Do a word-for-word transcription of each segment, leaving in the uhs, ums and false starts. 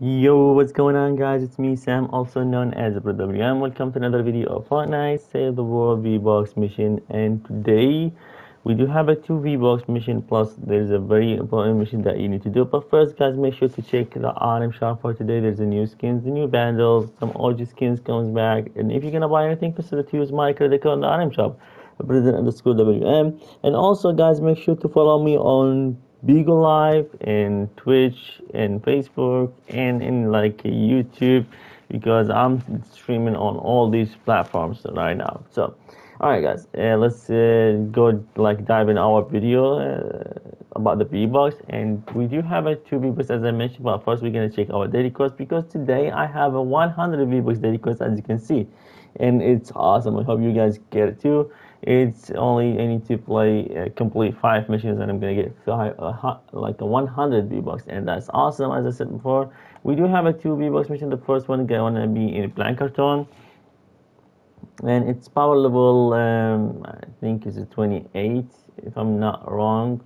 Yo, what's going on, guys? It's me, Sam, also known as BruWM. Welcome to another video of Fortnite Save the World V-Box mission, and today we do have a two V-Box mission, plus there's a very important mission that you need to do. But first, guys, make sure to check the item shop for today. There's the new skins, the new bundles, some O G skins comes back, and if you're gonna buy anything, consider to use my credit code in the item shop, President underscore W M. And also, guys, make sure to follow me on Beagle Live and Twitch and Facebook and in like YouTube, because I'm streaming on all these platforms right now. So all right, guys, uh, let's uh, go like dive in our video uh, about the V-Box. And we do have a two V-Bucks, as I mentioned, but first we're gonna check our daily quest, because today I have a one hundred V-Bucks daily quest, as you can see, and it's awesome. I hope you guys get it too. It's only I need to play uh, complete five missions, and I'm gonna get five, uh, like a one hundred V-Bucks, and that's awesome. As I said before, we do have a two V-Bucks mission. The first one is gonna be in Plankerton, and it's power level um, I think is twenty-eight, if I'm not wrong,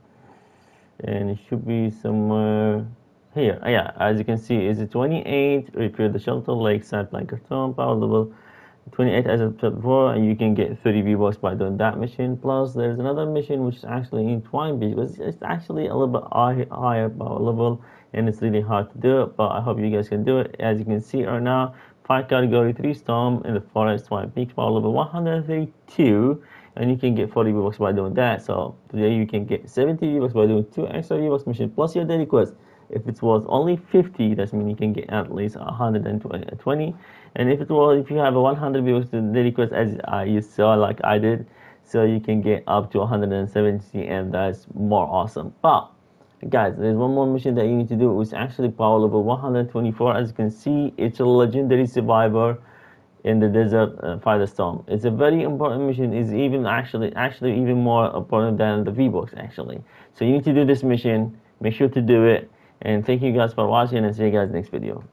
and it should be somewhere here. Yeah, as you can see, is it twenty-eight? Repair the shelter lakeside Plankerton, power level twenty-eight, as I said before, and you can get thirty V-Bucks by doing that mission. Plus there's another mission which is actually in Twine Beach, but it's actually a little bit high, higher power level, and it's really hard to do it, but I hope you guys can do it. As you can see right now, five category three storm in the forest Twine Beach, power level one hundred thirty-two, and you can get forty V-Bucks by doing that. So today you can get seventy V-Bucks by doing two extra V-Bucks mission plus your daily quest. If it was only fifty, that means you can get at least one hundred twenty. And if it was, if you have a one hundred V-Bucks daily quest, as uh, you saw, like I did, so you can get up to one hundred seventy, and that's more awesome. But guys, there's one more mission that you need to do, which is actually power level one hundred twenty-four. As you can see, it's a legendary survivor in the desert uh, firestorm. It's a very important mission. It's even actually actually even more important than the V-Box actually. So you need to do this mission. Make sure to do it. And thank you guys for watching, and see you guys next video.